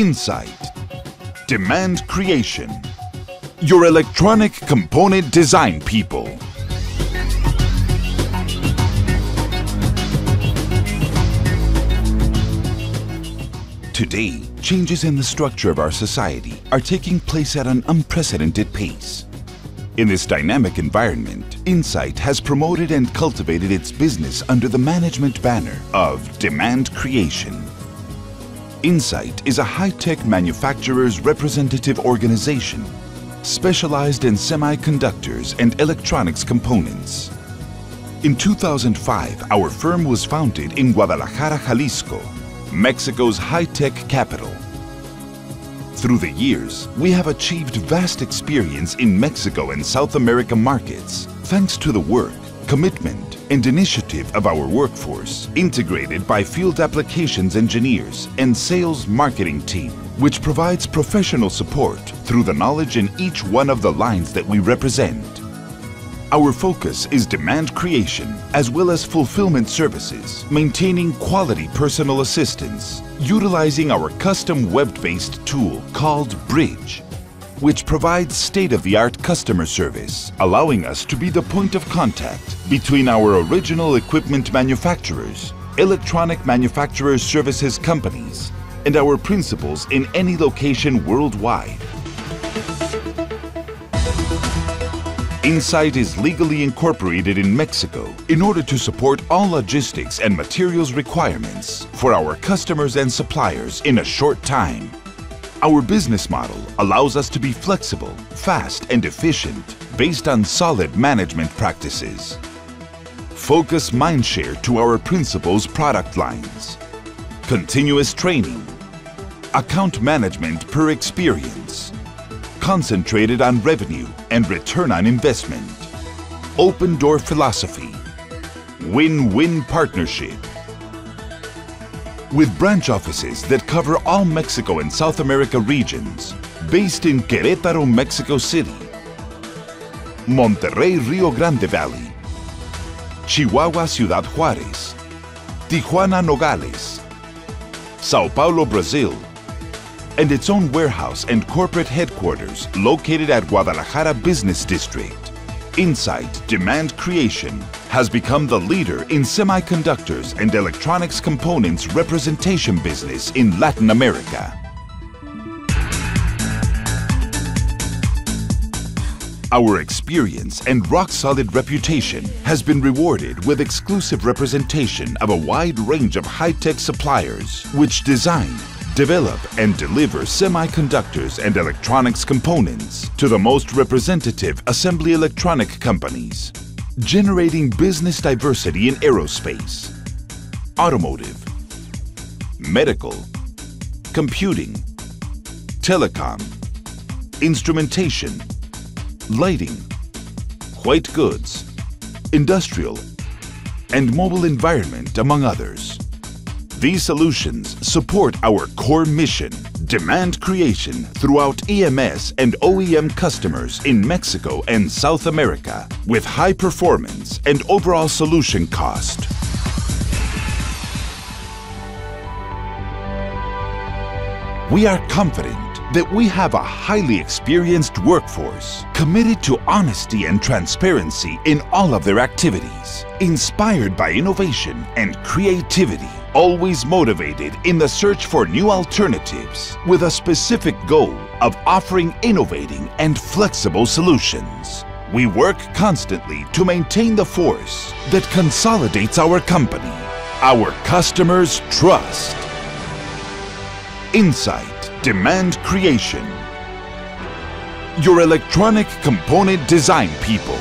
Insight Demand Creation, your electronic component design people. Today, changes in the structure of our society are taking place at an unprecedented pace. In this dynamic environment, Insight has promoted and cultivated its business under the management banner of Demand Creation. Insight is a high-tech manufacturer's representative organization specialized in semiconductors and electronics components. In 2005, our firm was founded in Guadalajara, Jalisco, Mexico's high-tech capital. Through the years, we have achieved vast experience in Mexico and South America markets, thanks to the work, commitment, and initiative of our workforce, integrated by field applications engineers and sales marketing team, which provides professional support through the knowledge in each one of the lines that we represent. Our focus is demand creation, as well as fulfillment services, maintaining quality personal assistance, utilizing our custom web-based tool called Bridge, which provides state-of-the-art customer service, allowing us to be the point of contact between our original equipment manufacturers, electronic manufacturers services companies, and our principals in any location worldwide. Insight is legally incorporated in Mexico in order to support all logistics and materials requirements for our customers and suppliers in a short time. Our business model allows us to be flexible, fast, and efficient based on solid management practices. Focus mindshare to our principals' product lines. Continuous training. Account management per experience. Concentrated on revenue and return on investment. Open door philosophy. Win-win partnership. With branch offices that cover all Mexico and South America regions, based in Querétaro, Mexico City, Monterrey, Rio Grande Valley, Chihuahua, Ciudad Juárez, Tijuana, Nogales, Sao Paulo, Brazil, and its own warehouse and corporate headquarters located at Guadalajara Business District. Insight Demand Creation has become the leader in semiconductors and electronics components representation business in Latin America. Our experience and rock-solid reputation has been rewarded with exclusive representation of a wide range of high-tech suppliers which design, develop and deliver semiconductors and electronics components to the most representative assembly electronic companies, generating business diversity in aerospace, automotive, medical, computing, telecom, instrumentation, lighting, white goods, industrial, and mobile environment, among others. These solutions support our core mission, demand creation throughout EMS and OEM customers in Mexico and South America with high performance and overall solution cost. We are confident that we have a highly experienced workforce committed to honesty and transparency in all of their activities, inspired by innovation and creativity, always motivated in the search for new alternatives with a specific goal of offering innovating and flexible solutions. We work constantly to maintain the force that consolidates our company. Our customers trust. Insight Demand Creation, your electronic component design people.